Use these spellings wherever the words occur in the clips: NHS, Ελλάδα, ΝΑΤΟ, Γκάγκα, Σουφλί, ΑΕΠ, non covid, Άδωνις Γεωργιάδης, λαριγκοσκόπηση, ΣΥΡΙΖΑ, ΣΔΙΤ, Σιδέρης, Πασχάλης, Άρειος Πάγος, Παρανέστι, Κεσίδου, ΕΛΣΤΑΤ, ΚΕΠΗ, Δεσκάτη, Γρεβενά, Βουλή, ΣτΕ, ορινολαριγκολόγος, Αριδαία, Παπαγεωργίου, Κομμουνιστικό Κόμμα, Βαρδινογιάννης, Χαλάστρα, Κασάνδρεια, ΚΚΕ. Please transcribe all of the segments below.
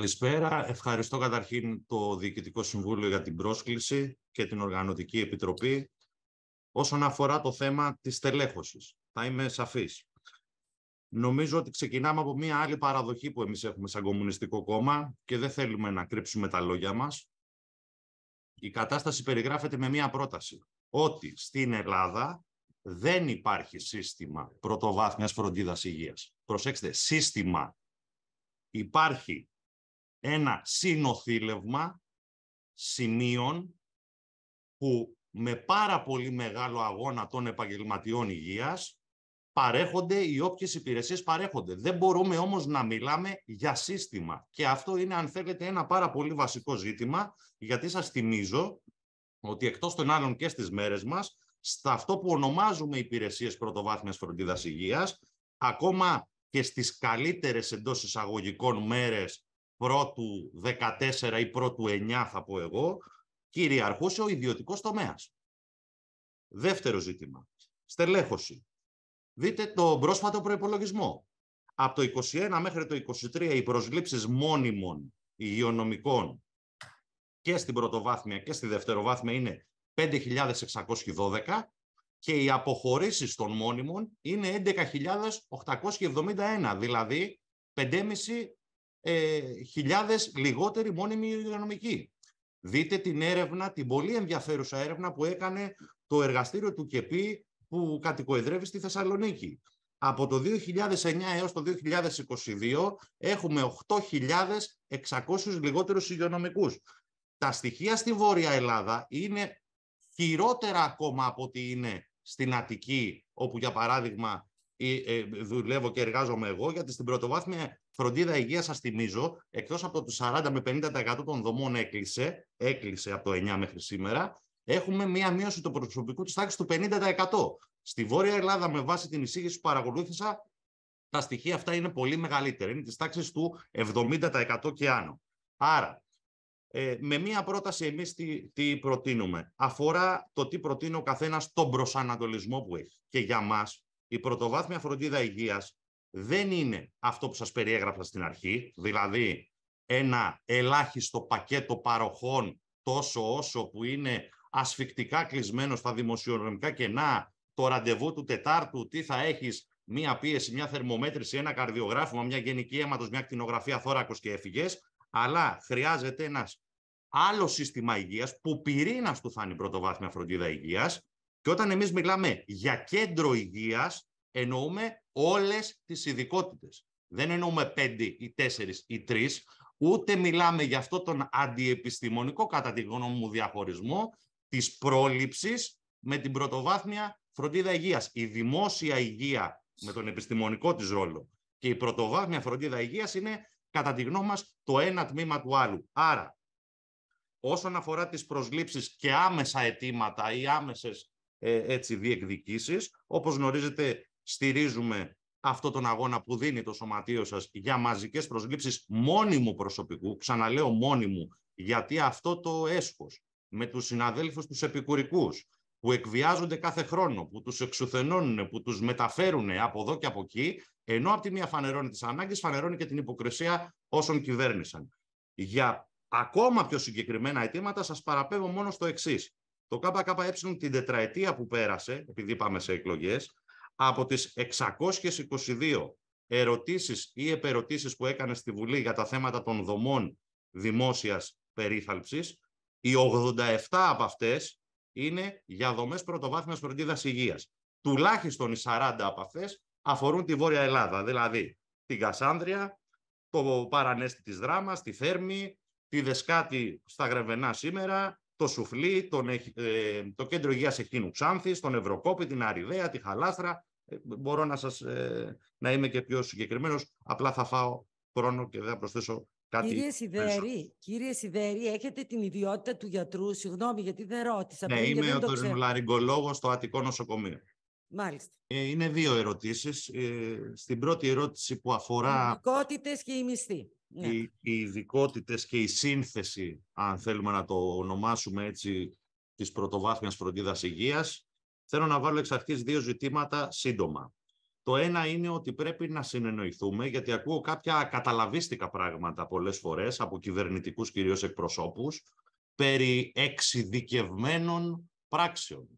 Καλησπέρα. Ευχαριστώ καταρχήν το Διοικητικό Συμβούλιο για την πρόσκληση και την Οργανωτική Επιτροπή. Όσον αφορά το θέμα της τελέχωσης, θα είμαι σαφής. Νομίζω ότι ξεκινάμε από μια άλλη παραδοχή που εμείς έχουμε σαν Κομμουνιστικό Κόμμα και δεν θέλουμε να κρύψουμε τα λόγια μας. Η κατάσταση περιγράφεται με μια πρόταση. Ότι στην Ελλάδα δεν υπάρχει σύστημα πρωτοβάθμιας φροντίδας υγείας. Προσέξτε, σύστημα. Υπάρχει ένα συνοθήλευμα σημείων που με πάρα πολύ μεγάλο αγώνα των επαγγελματιών υγείας παρέχονται οι όποιες υπηρεσίες παρέχονται. Δεν μπορούμε όμως να μιλάμε για σύστημα. Και αυτό είναι, αν θέλετε, ένα πάρα πολύ βασικό ζήτημα, γιατί σας θυμίζω ότι εκτός των άλλων και στις μέρες μας, στα αυτό που ονομάζουμε υπηρεσίες πρωτοβάθμιας φροντίδας υγείας, ακόμα και στις καλύτερες εντός εισαγωγικών μέρες πρώτου 14 ή πρώτου 9 θα πω εγώ, κυριαρχούσε ο ιδιωτικός τομέας. Δεύτερο ζήτημα, στελέχωση. Δείτε τον πρόσφατο προϋπολογισμό. Από το 2021 μέχρι το 2023 οι προσλήψεις μόνιμων υγειονομικών και στην πρωτοβάθμια και στη δευτεροβάθμια είναι 5.612 και οι αποχωρήσεις των μόνιμων είναι 11.871, δηλαδή 5.500 λιγότεροι μόνιμοι υγειονομικοί. Δείτε την έρευνα, την πολύ ενδιαφέρουσα έρευνα που έκανε το εργαστήριο του ΚΕΠΗ που κατοικοεδρεύει στη Θεσσαλονίκη. Από το 2009 έως το 2022 έχουμε 8.600 λιγότερους υγειονομικούς. Τα στοιχεία στη Βόρεια Ελλάδα είναι χειρότερα ακόμα από ό,τι είναι στην Αττική, όπου για παράδειγμα δουλεύω και εργάζομαι εγώ, γιατί στην πρωτοβάθμια φροντίδα υγείας, σας θυμίζω, εκτός από το 40 με 50% των δομών έκλεισε από το 9 μέχρι σήμερα, έχουμε μία μείωση του προσωπικού της τάξης του 50%. Στη Βόρεια Ελλάδα, με βάση την εισήγηση που παρακολούθησα, τα στοιχεία αυτά είναι πολύ μεγαλύτερα. Είναι της τάξης του 70% και άνω. Άρα, με μία πρόταση εμείς τι προτείνουμε. Αφορά το τι προτείνει ο καθένας τον προσανατολισμό που έχει. Και για μας, η πρωτοβάθμια φροντίδα υγείας δεν είναι αυτό που σας περιέγραφα στην αρχή, δηλαδή ένα ελάχιστο πακέτο παροχών τόσο όσο που είναι ασφικτικά κλεισμένο στα δημοσιονομικά κενά, το ραντεβού του Τετάρτου, τι θα έχεις, μία πίεση, μία θερμομέτρηση, ένα καρδιογράφημα, μία γενική αίματος, μία ακτινογραφία θώρακος και έφυγες, αλλά χρειάζεται ένας άλλο σύστημα υγείας που πυρήνας του θα είναι η πρωτοβάθμια φροντίδα υγείας. Και όταν εμείς μιλάμε για κέντρο υγείας, εννοούμε όλες τις ειδικότητες. Δεν εννοούμε 5 ή 4 ή 3, ούτε μιλάμε για αυτό τον αντιεπιστημονικό, κατά τη γνώμη μου, διαχωρισμό της πρόληψης με την πρωτοβάθμια φροντίδα υγείας. Η δημόσια υγεία με τον επιστημονικό της ρόλο και η πρωτοβάθμια φροντίδα υγείας είναι, κατά τη γνώμη μας, το ένα τμήμα του άλλου. Άρα, όσον αφορά τις προσλήψεις και άμεσα αιτήματα ή άμεσες διεκδικήσεις, όπως γνωρίζετε, στηρίζουμε αυτόν τον αγώνα που δίνει το σωματείο σας για μαζικές προσλήψεις μόνιμου προσωπικού, ξαναλέω μόνιμου, γιατί αυτό το έσχος με τους συναδέλφους τους επικουρικούς που εκβιάζονται κάθε χρόνο, που τους εξουθενώνουν, που τους μεταφέρουν από εδώ και από εκεί, ενώ από τη μία φανερώνει τις ανάγκες, φανερώνει και την υποκρισία όσων κυβέρνησαν. Για ακόμα πιο συγκεκριμένα αιτήματα σας παραπέμπω μόνο στο εξής. Το ΚΚΕ την τετραετία που πέρασε, επειδή πάμε σε εκλογές, από τις 622 ερωτήσεις ή επερωτήσεις που έκανε στη Βουλή για τα θέματα των δομών δημόσιας περίθαλψης, οι 87 από αυτές είναι για δομές πρωτοβάθμιας φροντίδας υγείας. Τουλάχιστον οι 40 από αυτές αφορούν τη Βόρεια Ελλάδα, δηλαδή την Κασάνδρεια, το Παρανέστη της Δράμας, τη Θέρμη, τη Δεσκάτη στα Γρεβενά σήμερα, το Σουφλί, το Κέντρο Υγείας Εχκίνου Ξάνθης, τον Ευρωκόπη, την Αριδαία, τη Χαλάστρα. Μπορώ να είμαι και πιο συγκεκριμένος, απλά θα φάω χρόνο και δεν θα προσθέσω κάτι. Κύριε Σιδέρη, έχετε την ιδιότητα του γιατρού, συγγνώμη γιατί δεν ρώτησα. Ναι, είμαι ο ορινολαριγκολόγος στο Αττικό Νοσοκομείο. Μάλιστα. Είναι δύο ερωτήσεις. Στην πρώτη ερώτηση που αφορά... Οι ειδικότητες και οι μισθοί. Ναι. Οι ειδικότητες και η σύνθεση, αν θέλουμε να το ονομάσουμε έτσι, της πρωτοβάθμιας φροντίδας υγείας, θέλω να βάλω εξ αρχής δύο ζητήματα σύντομα. Το ένα είναι ότι πρέπει να συνεννοηθούμε, γιατί ακούω κάποια καταλαβίστικα πράγματα πολλές φορές από κυβερνητικούς κυρίως εκπροσώπους περί εξειδικευμένων πράξεων.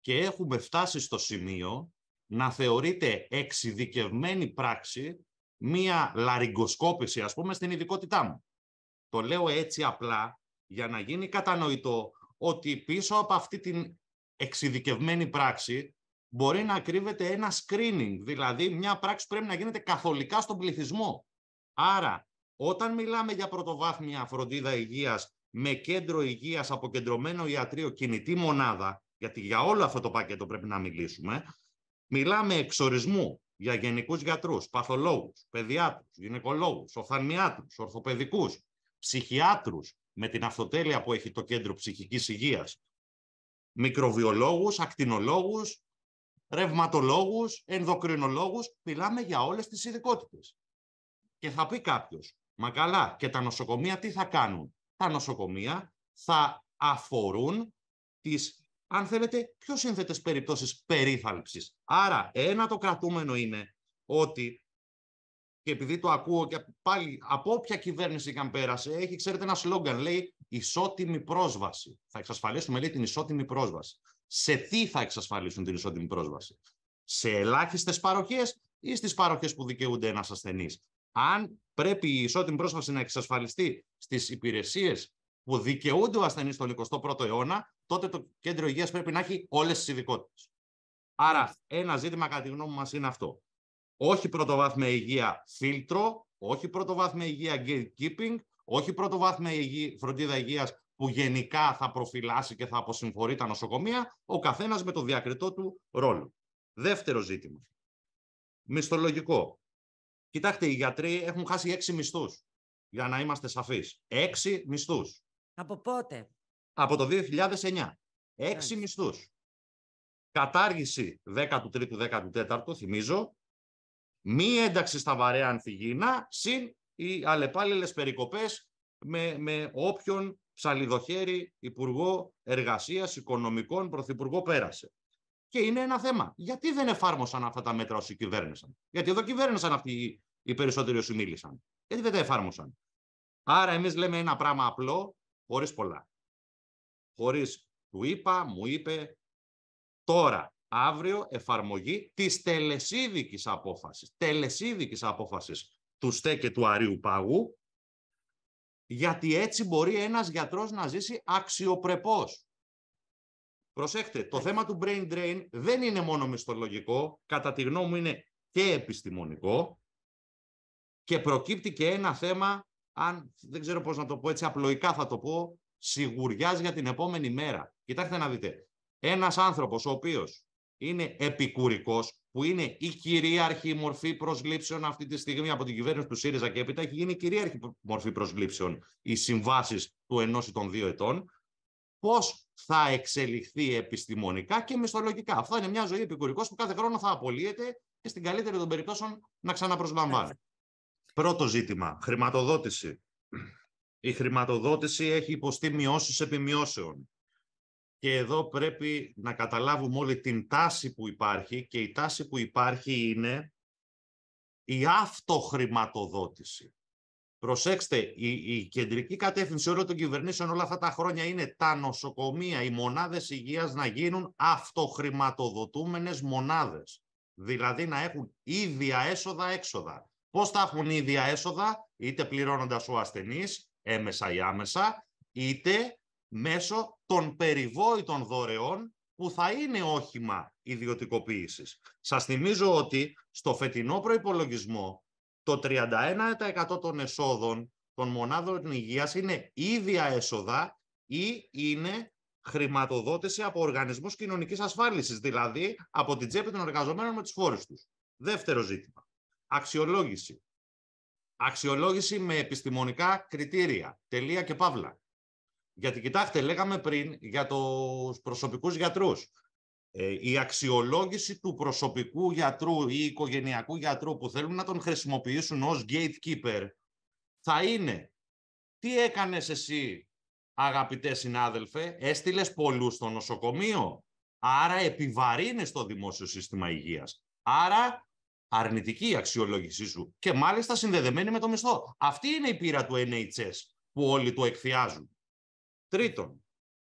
Και έχουμε φτάσει στο σημείο να θεωρείται εξειδικευμένη πράξη μία λαριγκοσκόπηση, ας πούμε, στην ειδικότητά μου. Το λέω έτσι απλά για να γίνει κατανοητό ότι πίσω από αυτή την εξειδικευμένη πράξη μπορεί να κρύβεται ένα screening, δηλαδή μια πράξη που πρέπει να γίνεται καθολικά στον πληθυσμό. Άρα, όταν μιλάμε για πρωτοβάθμια φροντίδα υγείας με κέντρο υγείας, αποκεντρωμένο ιατρείο, κινητή μονάδα, γιατί για όλο αυτό το πακέτο πρέπει να μιλήσουμε, μιλάμε εξορισμού για γενικούς γιατρούς, παθολόγους, παιδιάτρους, γυναικολόγους, οφθαλμιάτρους, ορθοπαιδικούς, ψυχιάτρους, με την αυτοτέλεια που έχει το κέντρο ψυχικής υγείας, μικροβιολόγους, ακτινολόγους, ρευματολόγους, ενδοκρινολόγους, μιλάμε για όλες τις ειδικότητες. Και θα πει κάποιος, μα καλά, και τα νοσοκομεία τι θα κάνουν? Τα νοσοκομεία θα αφορούν τις, αν θέλετε, πιο σύνθετες περιπτώσεις περίθαλψης. Άρα, ένα το κρατούμενο είναι ότι, και επειδή το ακούω και πάλι από όποια κυβέρνηση και αν πέρασε, έχει, ξέρετε, ένα σλόγγαν, λέει ισότιμη πρόσβαση. Θα εξασφαλίσουμε, λέει, την ισότιμη πρόσβαση. Σε τι θα εξασφαλίσουν την ισότιμη πρόσβαση? Σε ελάχιστες παροχές ή στις παροχές που δικαιούνται ένας ασθενής? Αν πρέπει η ισότιμη πρόσβαση να εξασφαλιστεί στις υπηρεσίες που δικαιούνται ο ασθενής στον 21ο αιώνα, τότε το κέντρο υγείας πρέπει να έχει όλες τις ειδικότητες. Άρα, ένα ζήτημα κατά τη γνώμη μας είναι αυτό. Όχι πρωτοβάθμια υγεία φίλτρο, όχι πρωτοβάθμια υγεία gatekeeping, όχι πρωτοβάθμια φροντίδα υγείας που γενικά θα προφυλάσει και θα αποσυμφορεί τα νοσοκομεία, ο καθένας με το διακριτό του ρόλο. Δεύτερο ζήτημα. Μισθολογικό. Κοιτάξτε, οι γιατροί έχουν χάσει 6 μισθούς, για να είμαστε σαφείς. 6 μισθούς. Από πότε? Από το 2009. 6 μισθούς. Κατάργηση 13ου-14ου, θυμίζω. Μη ένταξη στα βαρέα ανθυγιεινά, συν οι αλλεπάλληλες περικοπές με όποιον ψαλιδοχέρι υπουργό εργασίας, οικονομικών, πρωθυπουργό πέρασε. Και είναι ένα θέμα. Γιατί δεν εφάρμοσαν αυτά τα μέτρα όσοι κυβέρνησαν? Γιατί εδώ κυβέρνησαν αυτοί οι περισσότεροι όσοι μίλησαν. Γιατί δεν τα εφάρμοσαν? Άρα εμείς λέμε ένα πράγμα απλό, χωρίς πολλά. Χωρίς του είπα, μου είπε, τώρα, αύριο, εφαρμογή της τελεσίδικης απόφασης. Τελεσίδικης απόφασης του ΣτΕ και του Αρείου Πάγου, γιατί έτσι μπορεί ένας γιατρός να ζήσει αξιοπρεπώς. Προσέχτε, το θέμα του brain drain δεν είναι μόνο μισθολογικό, κατά τη γνώμη μου είναι και επιστημονικό, και προκύπτει και ένα θέμα, αν δεν ξέρω πώς να το πω έτσι, απλοϊκά θα το πω, σιγουριάς για την επόμενη μέρα. Κοιτάξτε να δείτε, ένας άνθρωπος ο οποίος είναι επικουρικός, που είναι η κυρίαρχη μορφή προσλήψεων αυτή τη στιγμή από την κυβέρνηση του ΣΥΡΙΖΑ και έπειτα, έχει γίνει η κυρίαρχη μορφή προσλήψεων οι συμβάσεις του 1 ή των 2 ετών, πώς θα εξελιχθεί επιστημονικά και μισθολογικά? Αυτό είναι μια ζωή επικουρικός που κάθε χρόνο θα απολύεται και στην καλύτερη των περιπτώσεων να ξαναπροσλαμβάνει. Πρώτο ζήτημα, χρηματοδότηση. Η χρηματοδότηση έχει υποστεί μειώσεις επιμειώσεων. Και εδώ πρέπει να καταλάβουμε όλη την τάση που υπάρχει, και η τάση που υπάρχει είναι η αυτοχρηματοδότηση. Προσέξτε, η κεντρική κατεύθυνση όλων των κυβερνήσεων όλα αυτά τα χρόνια είναι τα νοσοκομεία, οι μονάδες υγείας να γίνουν αυτοχρηματοδοτούμενες μονάδες. Δηλαδή να έχουν ίδια έσοδα-έξοδα. Πώς θα έχουν ίδια έσοδα? Είτε πληρώνοντας ο ασθενής, έμεσα ή άμεσα, είτε μέσω των περιβόητων δωρεών που θα είναι όχημα ιδιωτικοποίησης. Σας θυμίζω ότι στο φετινό προϋπολογισμό το 31% των εσόδων των μονάδων υγείας είναι ίδια έσοδα ή είναι χρηματοδότηση από οργανισμούς κοινωνικής ασφάλισης, δηλαδή από την τσέπη των εργαζομένων με τους φόρους τους. Δεύτερο ζήτημα, αξιολόγηση. Αξιολόγηση με επιστημονικά κριτήρια, τελεία και παύλα. Γιατί κοιτάξτε, λέγαμε πριν για τους προσωπικούς γιατρούς. Η αξιολόγηση του προσωπικού γιατρού ή οικογενειακού γιατρού που θέλουν να τον χρησιμοποιήσουν ως gatekeeper θα είναι: τι έκανες εσύ, αγαπητέ συνάδελφε? Έστειλες πολλούς στο νοσοκομείο. Άρα επιβαρύνες το δημόσιο σύστημα υγείας. Άρα αρνητική αξιολόγησή σου και μάλιστα συνδεδεμένη με το μισθό. Αυτή είναι η πείρα του NHS που όλοι το εκθιάζουν. Τρίτον,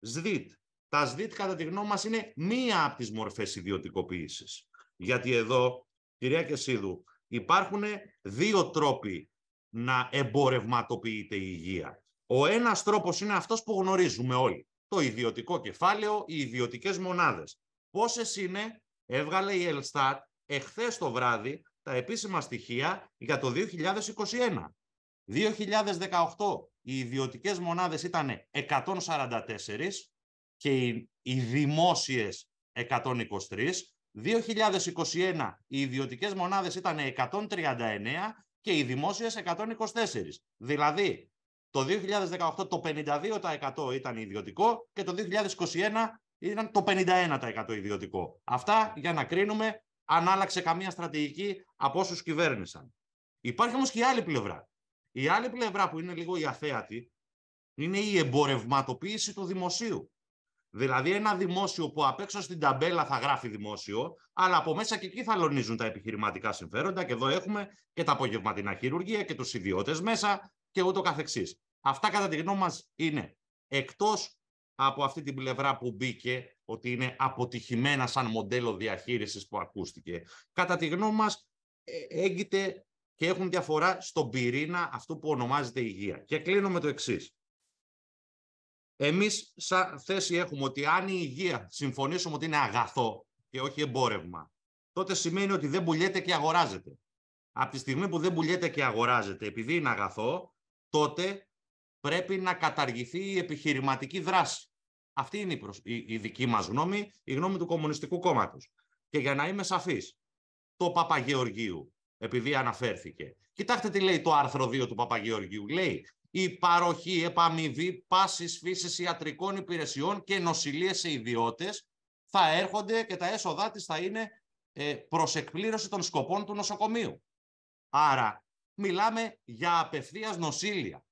ΣΔΙΤ. Τα ΣΔΙΤ κατά τη γνώμη μας είναι μία από τις μορφές ιδιωτικοποίησης. Γιατί εδώ, κυρία Κεσίδου, υπάρχουν δύο τρόποι να εμπορευματοποιείται η υγεία. Ο ένας τρόπος είναι αυτός που γνωρίζουμε όλοι. Το ιδιωτικό κεφάλαιο, οι ιδιωτικές μονάδες. Πόσες είναι, έβγαλε η ΕΛΣΤΑΤ εχθές το βράδυ τα επίσημα στοιχεία για το 2021. 2018 οι ιδιωτικές μονάδες ήταν 144 και οι δημόσιες 123. 2021 οι ιδιωτικές μονάδες ήταν 139 και οι δημόσιες 124. Δηλαδή, το 2018 το 52% ήταν ιδιωτικό και το 2021 ήταν το 51% ιδιωτικό. Αυτά για να κρίνουμε αν άλλαξε καμία στρατηγική από όσους κυβέρνησαν. Υπάρχει όμως και η άλλη πλευρά. Η άλλη πλευρά που είναι λίγο η αθέατη είναι η εμπορευματοποίηση του δημοσίου. Δηλαδή ένα δημόσιο που απ' έξω στην ταμπέλα θα γράφει δημόσιο, αλλά από μέσα και εκεί θα λονίζουν τα επιχειρηματικά συμφέροντα και εδώ έχουμε και τα απογευματινά χειρουργεία και τους ιδιώτες μέσα και ούτω καθεξής. Αυτά κατά τη γνώμη μας είναι εκτός από αυτή την πλευρά που μπήκε, ότι είναι αποτυχημένα σαν μοντέλο διαχείρισης που ακούστηκε. Κατά τη γνώμη μας έγκυται και έχουν διαφορά στον πυρήνα αυτού που ονομάζεται υγεία. Και κλείνω με το εξής. Εμείς σαν θέση έχουμε ότι αν η υγεία συμφωνήσουμε ότι είναι αγαθό και όχι εμπόρευμα, τότε σημαίνει ότι δεν πουλιέται και αγοράζεται. Από τη στιγμή που δεν πουλιέται και αγοράζεται επειδή είναι αγαθό, τότε πρέπει να καταργηθεί η επιχειρηματική δράση. Αυτή είναι η δική μας γνώμη, η γνώμη του Κομμουνιστικού Κόμματος. Και για να είμαι σαφής, το Παπαγεωργίου, επειδή αναφέρθηκε, κοιτάξτε τι λέει το άρθρο 2 του Παπαγεωργίου. Λέει η παροχή επαμοιβή πάσης φύσης ιατρικών υπηρεσιών και νοσηλείες σε ιδιώτες θα έρχονται και τα έσοδά της θα είναι προς εκπλήρωση των σκοπών του νοσοκομείου. Άρα μιλάμε για απευθείας νοσήλεια.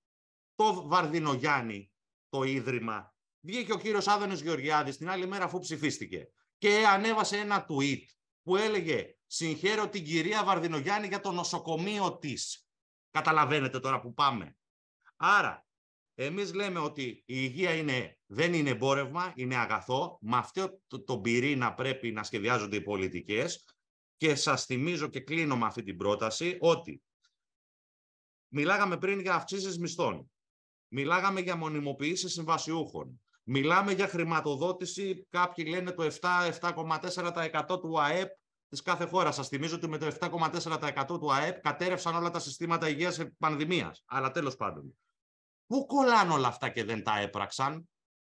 Το Βαρδινογιάννη, το ίδρυμα, βγήκε ο κύριος Άδωνος Γεωργιάδης την άλλη μέρα αφού ψηφίστηκε και ανέβασε ένα tweet που έλεγε «Συγχαίρω την κυρία Βαρδινογιάννη για το νοσοκομείο της». Καταλαβαίνετε τώρα που πάμε. Άρα, εμείς λέμε ότι η υγεία δεν είναι εμπόρευμα, είναι αγαθό. Με αυτό το πυρήνα πρέπει να σχεδιάζονται οι πολιτικές και σας θυμίζω και κλείνω με αυτή την πρόταση ότι μιλάγαμε πριν για αυξήσεις μισθών. Μιλάγαμε για μονιμοποίηση συμβασιούχων. Μιλάμε για χρηματοδότηση, κάποιοι λένε το 7,4% του ΑΕΠ της κάθε χώρας. Σας θυμίζω ότι με το 7,4% του ΑΕΠ κατέρευσαν όλα τα συστήματα υγείας επί πανδημίας. Αλλά τέλος πάντων, πού κολλάνε όλα αυτά και δεν τα έπραξαν?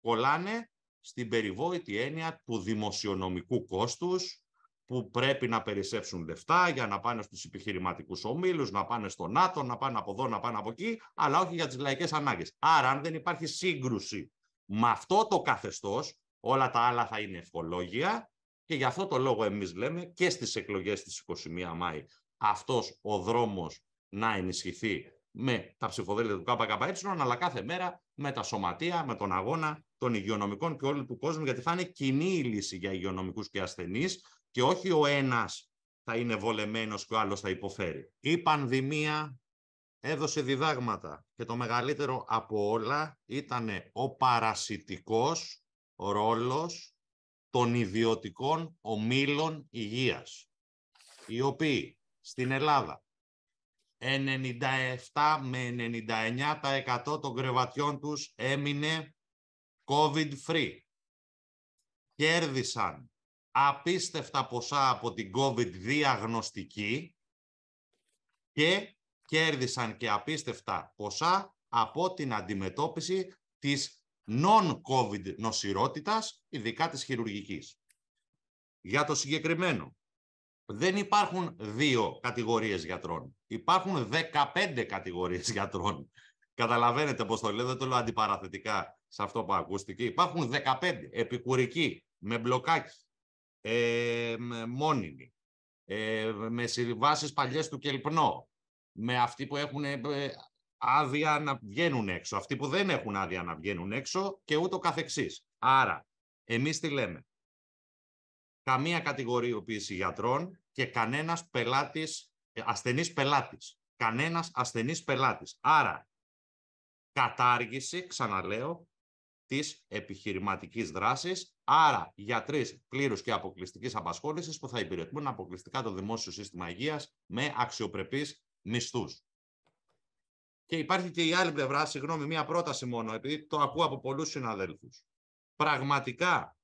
Κολλάνε στην περιβόητη έννοια του δημοσιονομικού κόστους, που πρέπει να περισσέψουν λεφτά για να πάνε στους επιχειρηματικούς ομίλους, να πάνε στο ΝΑΤΟ, να πάνε από εδώ, να πάνε από εκεί, αλλά όχι για τις λαϊκές ανάγκες. Άρα, αν δεν υπάρχει σύγκρουση με αυτό το καθεστώς, όλα τα άλλα θα είναι ευχολόγια και γι' αυτό το λόγο εμείς λέμε και στις εκλογές της 21 Μάη αυτός ο δρόμος να ενισχυθεί με τα ψηφοδέλτια του ΚΚΕ, αλλά κάθε μέρα με τα σωματεία, με τον αγώνα των υγειονομικών και όλου του κόσμου, γιατί θα είναι κοινή η λύση για υγειονομικούς και ασθενείς. Και όχι ο ένας θα είναι βολεμένος και ο άλλος θα υποφέρει. Η πανδημία έδωσε διδάγματα και το μεγαλύτερο από όλα ήταν ο παρασιτικός ρόλος των ιδιωτικών ομίλων υγείας, οι οποίοι στην Ελλάδα 97 με 99% των κρεβατιών τους έμεινε COVID-free. Κέρδισαν απίστευτα ποσά από την COVID διαγνωστική και κέρδισαν και απίστευτα ποσά από την αντιμετώπιση της non-COVID νοσηρότητας, ειδικά της χειρουργικής. Για το συγκεκριμένο, δεν υπάρχουν 2 κατηγορίες γιατρών. Υπάρχουν 15 κατηγορίες γιατρών. Καταλαβαίνετε πώς το λέω, δεν το λέω αντιπαραθετικά σε αυτό που ακούστηκε. Υπάρχουν 15 επικουρικοί με μπλοκάκι. Μόνιμοι, με συμβάσεις παλιές του Κελπνό, με αυτοί που έχουν άδεια να βγαίνουν έξω, αυτοί που δεν έχουν άδεια να βγαίνουν έξω και ούτω καθεξής. Άρα, εμείς τι λέμε? Καμία κατηγοριοποίηση γιατρών, και κανένας πελάτης, ασθενής πελάτης. Κανένας ασθενής πελάτης. Άρα, κατάργηση, ξαναλέω, της επιχειρηματικής δράσης, άρα γιατρείς πλήρους και αποκλειστικής απασχόλησης που θα υπηρετούν αποκλειστικά το δημόσιο σύστημα υγείας με αξιοπρεπείς μισθούς. Και υπάρχει και η άλλη πλευρά, συγγνώμη, μία πρόταση μόνο, επειδή το ακούω από πολλούς συναδέλφους. Πραγματικά,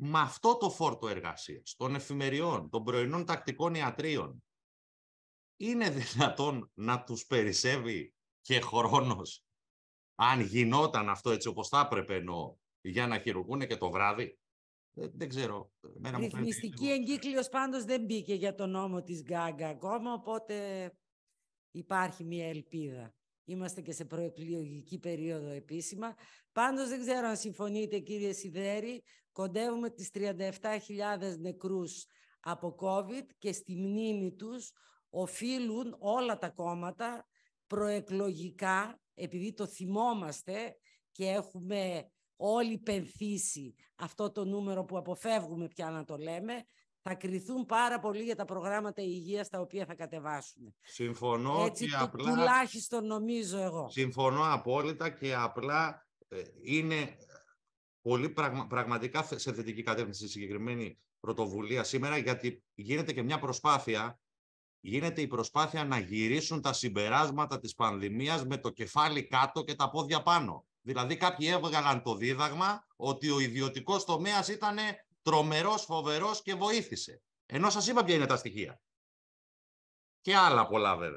με αυτό το φόρτο εργασίας, των εφημεριών, των πρωινών τακτικών ιατρίων, είναι δυνατόν να τους περισσεύει και χρόνος, αν γινόταν αυτό έτσι όπως θα έπρεπε, εννοώ, για να χειρουργούν και το βράδυ. Δεν ξέρω. Ρυθμιστική εγκύκλειος πάντως δεν μπήκε για τον νόμο της Γκάγκα ακόμα, οπότε υπάρχει μια ελπίδα. Είμαστε και σε προεκλογική περίοδο επίσημα. Πάντως δεν ξέρω αν συμφωνείτε, κύριε Σιδέρη, κοντεύουμε τις 37.000 νεκρούς από COVID και στη μνήμη τους οφείλουν όλα τα κόμματα προεκλογικά, επειδή το θυμόμαστε και έχουμε όλοι πενθήσει αυτό το νούμερο που αποφεύγουμε πια να το λέμε, θα κριθούν πάρα πολύ για τα προγράμματα υγείας τα οποία θα κατεβάσουν. Συμφωνώ. Έτσι, και απλά... τουλάχιστον νομίζω εγώ. Συμφωνώ απόλυτα και απλά είναι πολύ πραγματικά σε θετική κατεύθυνση η συγκεκριμένη πρωτοβουλία σήμερα, γιατί γίνεται και μια προσπάθεια. Γίνεται η προσπάθεια να γυρίσουν τα συμπεράσματα της πανδημίας με το κεφάλι κάτω και τα πόδια πάνω. Δηλαδή κάποιοι έβγαλαν το δίδαγμα ότι ο ιδιωτικός τομέας ήταν τρομερός, φοβερός και βοήθησε. Ενώ σας είπα ποια είναι τα στοιχεία. Και άλλα πολλά βέβαια.